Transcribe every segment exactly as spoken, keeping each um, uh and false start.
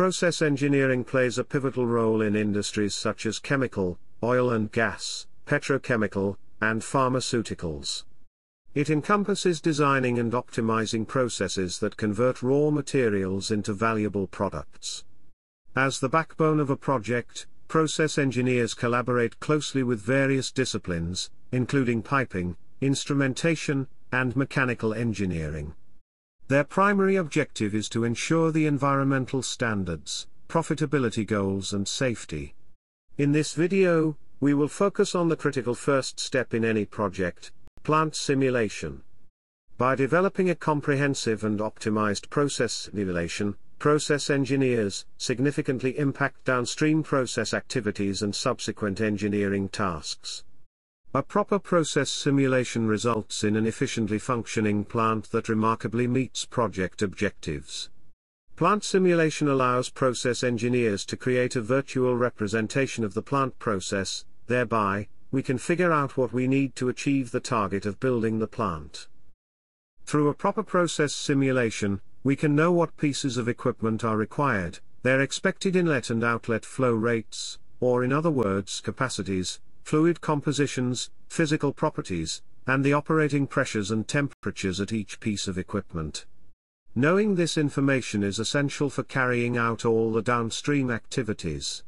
Process engineering plays a pivotal role in industries such as chemical, oil and gas, petrochemical, and pharmaceuticals. It encompasses designing and optimizing processes that convert raw materials into valuable products. As the backbone of a project, process engineers collaborate closely with various disciplines, including piping, instrumentation, and mechanical engineering. Their primary objective is to ensure the environmental standards, profitability goals, and safety. In this video, we will focus on the critical first step in any project: plant simulation. By developing a comprehensive and optimized process simulation, process engineers significantly impact downstream process activities and subsequent engineering tasks. A proper process simulation results in an efficiently functioning plant that remarkably meets project objectives. Plant simulation allows process engineers to create a virtual representation of the plant process. Thereby, we can figure out what we need to achieve the target of building the plant. Through a proper process simulation, we can know what pieces of equipment are required, their expected inlet and outlet flow rates, or in other words capacities, fluid compositions, physical properties, and the operating pressures and temperatures at each piece of equipment. Knowing this information is essential for carrying out all the downstream activities.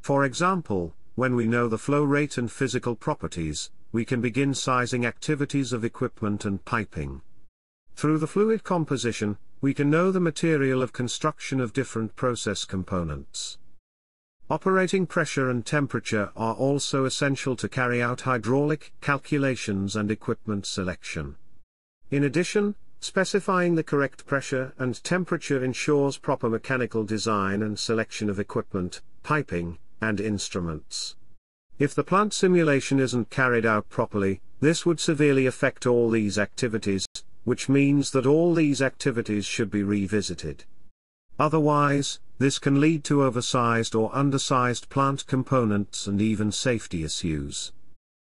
For example, when we know the flow rate and physical properties, we can begin sizing activities of equipment and piping. Through the fluid composition, we can know the material of construction of different process components. Operating pressure and temperature are also essential to carry out hydraulic calculations and equipment selection. In addition, specifying the correct pressure and temperature ensures proper mechanical design and selection of equipment, piping, and instruments. If the plant simulation isn't carried out properly, this would severely affect all these activities, which means that all these activities should be revisited. Otherwise, this can lead to oversized or undersized plant components and even safety issues.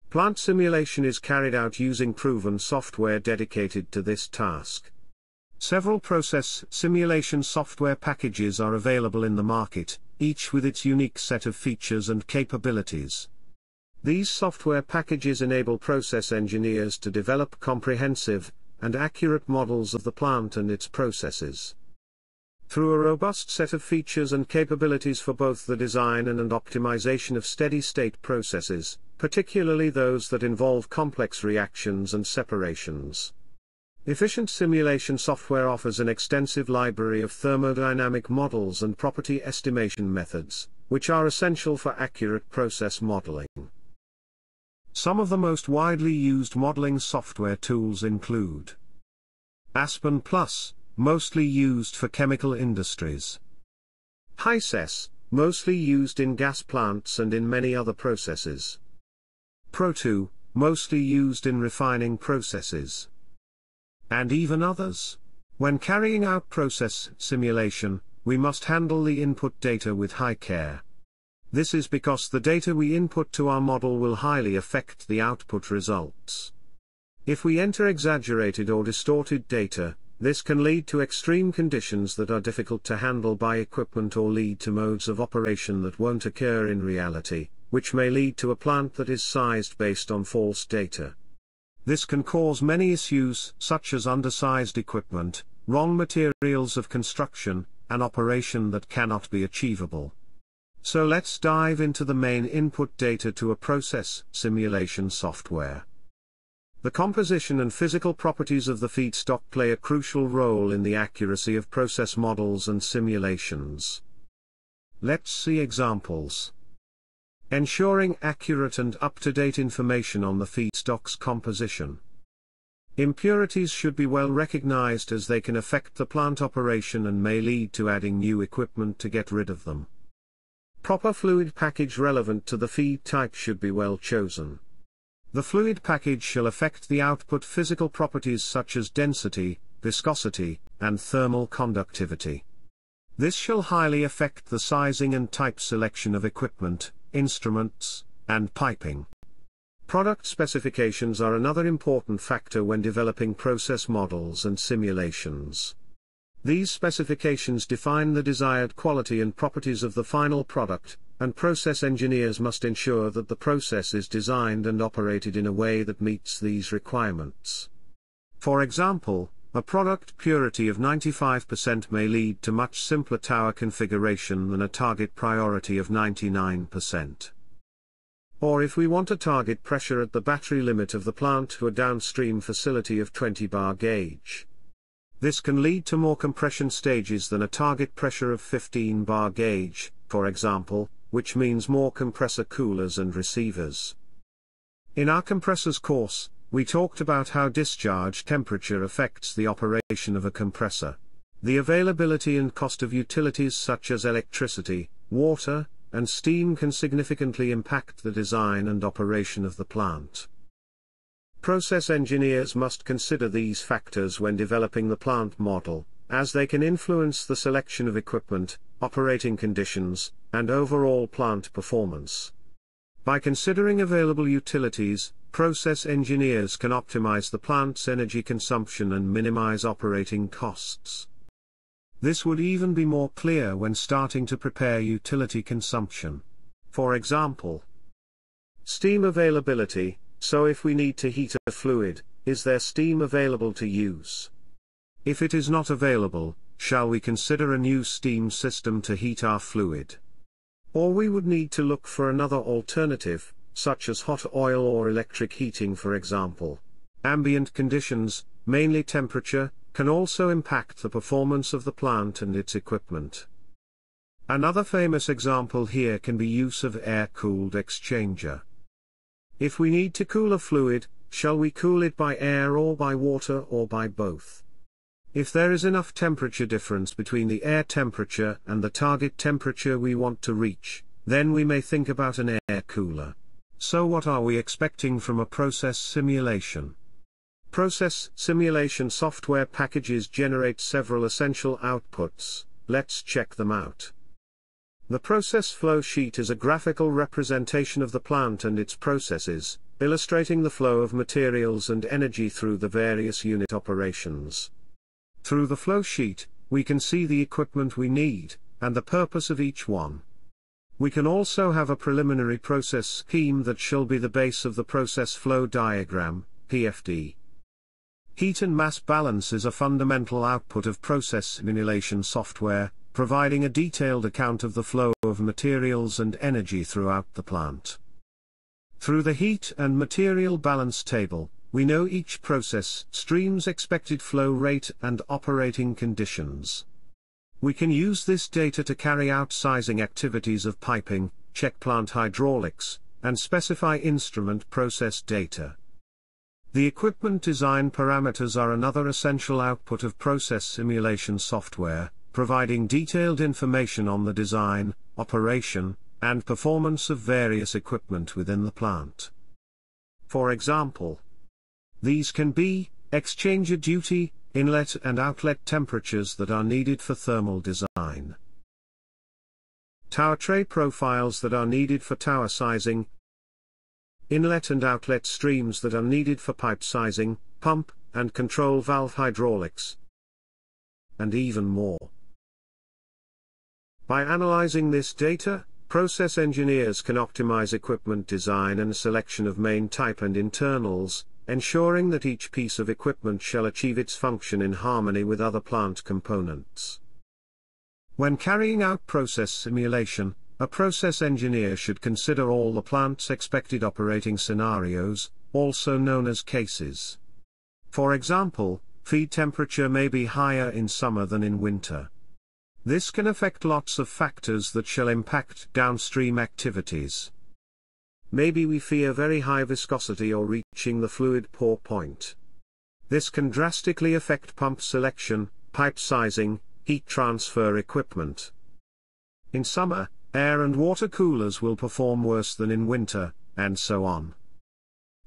Plant simulation is carried out using proven software dedicated to this task. Several process simulation software packages are available in the market, each with its unique set of features and capabilities. These software packages enable process engineers to develop comprehensive and accurate models of the plant and its processes. Through a robust set of features and capabilities for both the design and, and optimization of steady-state processes, particularly those that involve complex reactions and separations. Efficient simulation software offers an extensive library of thermodynamic models and property estimation methods, which are essential for accurate process modeling. Some of the most widely used modeling software tools include Aspen Plus, mostly used for chemical industries; HYSYS, mostly used in gas plants and in many other processes; PROII, mostly used in refining processes, and even others. When carrying out process simulation, we must handle the input data with high care. This is because the data we input to our model will highly affect the output results. If we enter exaggerated or distorted data, this can lead to extreme conditions that are difficult to handle by equipment or lead to modes of operation that won't occur in reality, which may lead to a plant that is sized based on false data. This can cause many issues such as undersized equipment, wrong materials of construction, an operation that cannot be achievable. So let's dive into the main input data to a process simulation software. The composition and physical properties of the feedstock play a crucial role in the accuracy of process models and simulations. Let's see examples. Ensuring accurate and up-to-date information on the feedstock's composition. Impurities should be well recognized as they can affect the plant operation and may lead to adding new equipment to get rid of them. Proper fluid package relevant to the feed type should be well chosen. The fluid package shall affect the output physical properties such as density, viscosity, and thermal conductivity. This shall highly affect the sizing and type selection of equipment, instruments, and piping. Product specifications are another important factor when developing process models and simulations. These specifications define the desired quality and properties of the final product, and process engineers must ensure that the process is designed and operated in a way that meets these requirements. For example, a product purity of ninety-five percent may lead to much simpler tower configuration than a target priority of ninety-nine percent. Or if we want to target pressure at the battery limit of the plant to a downstream facility of twenty bar gauge. This can lead to more compression stages than a target pressure of fifteen bar gauge, for example, which means more compressor coolers and receivers. In our compressors course, we talked about how discharge temperature affects the operation of a compressor. The availability and cost of utilities such as electricity, water, and steam can significantly impact the design and operation of the plant. Process engineers must consider these factors when developing the plant model, as they can influence the selection of equipment, operating conditions, and overall plant performance. By considering available utilities, process engineers can optimize the plant's energy consumption and minimize operating costs. This would even be more clear when starting to prepare utility consumption. For example, steam availability. So if we need to heat a fluid, is there steam available to use? If it is not available, shall we consider a new steam system to heat our fluid? Or we would need to look for another alternative, such as hot oil or electric heating, for example. Ambient conditions, mainly temperature, can also impact the performance of the plant and its equipment. Another famous example here can be use of air-cooled exchanger. If we need to cool a fluid, shall we cool it by air or by water or by both? If there is enough temperature difference between the air temperature and the target temperature we want to reach, then we may think about an air cooler. So what are we expecting from a process simulation? Process simulation software packages generate several essential outputs. Let's check them out. The process flow sheet is a graphical representation of the plant and its processes, illustrating the flow of materials and energy through the various unit operations. Through the flow sheet, we can see the equipment we need, and the purpose of each one. We can also have a preliminary process scheme that shall be the base of the process flow diagram, P F D. Heat and mass balance is a fundamental output of process simulation software, providing a detailed account of the flow of materials and energy throughout the plant. Through the heat and material balance table, we know each process stream's expected flow rate and operating conditions. We can use this data to carry out sizing activities of piping, check plant hydraulics, and specify instrument process data. The equipment design parameters are another essential output of process simulation software, providing detailed information on the design, operation, and performance of various equipment within the plant. For example, these can be exchanger duty, inlet and outlet temperatures that are needed for thermal design, tower tray profiles that are needed for tower sizing, inlet and outlet streams that are needed for pipe sizing, pump and control valve hydraulics, and even more. By analyzing this data, process engineers can optimize equipment design and selection of main type and internals, ensuring that each piece of equipment shall achieve its function in harmony with other plant components. When carrying out process simulation, a process engineer should consider all the plant's expected operating scenarios, also known as cases. For example, feed temperature may be higher in summer than in winter. This can affect lots of factors that shall impact downstream activities. Maybe we fear very high viscosity or reaching the fluid pour point. This can drastically affect pump selection, pipe sizing, heat transfer equipment. In summer, air and water coolers will perform worse than in winter, and so on.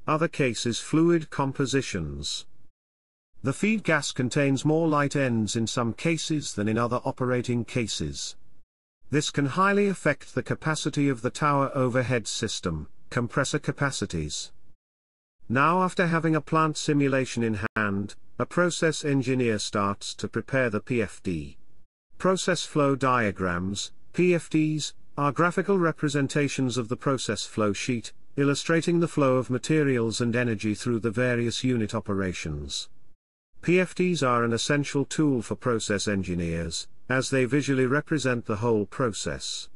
Other cases: fluid compositions. The feed gas contains more light ends in some cases than in other operating cases. This can highly affect the capacity of the tower overhead system, compressor capacities. Now, after having a plant simulation in hand, a process engineer starts to prepare the P F D. Process flow diagrams, P F Ds, are graphical representations of the process flow sheet, illustrating the flow of materials and energy through the various unit operations. P F Ds are an essential tool for process engineers, as they visually represent the whole process.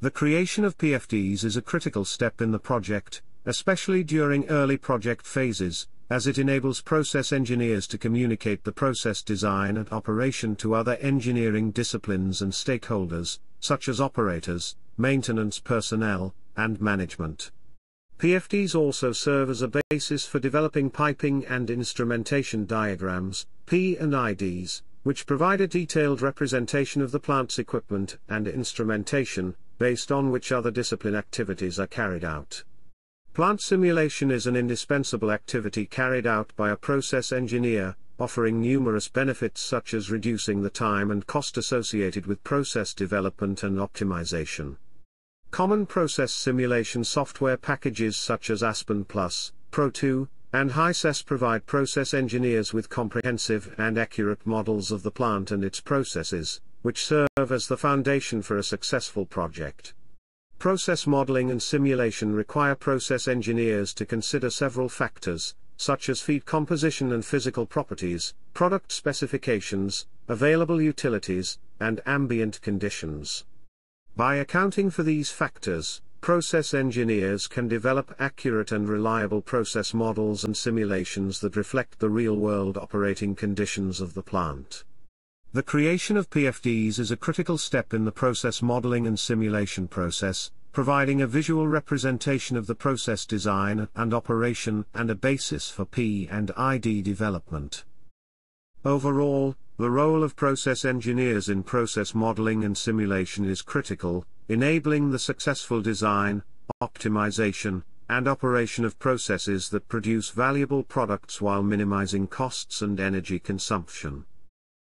The creation of P F Ds is a critical step in the project, especially during early project phases, as it enables process engineers to communicate the process design and operation to other engineering disciplines and stakeholders, such as operators, maintenance personnel, and management. P F Ds also serve as a basis for developing piping and instrumentation diagrams, P and I Ds, which provide a detailed representation of the plant's equipment and instrumentation, based on which other discipline activities are carried out. Plant simulation is an indispensable activity carried out by a process engineer, offering numerous benefits such as reducing the time and cost associated with process development and optimization. Common process simulation software packages such as Aspen Plus, PROII, and HYSYS provide process engineers with comprehensive and accurate models of the plant and its processes, which serve as the foundation for a successful project. Process modeling and simulation require process engineers to consider several factors, such as feed composition and physical properties, product specifications, available utilities, and ambient conditions. By accounting for these factors, process engineers can develop accurate and reliable process models and simulations that reflect the real-world operating conditions of the plant. The creation of P F Ds is a critical step in the process modeling and simulation process, providing a visual representation of the process design and operation and a basis for P and I D development. Overall, the role of process engineers in process modeling and simulation is critical, enabling the successful design, optimization, and operation of processes that produce valuable products while minimizing costs and energy consumption.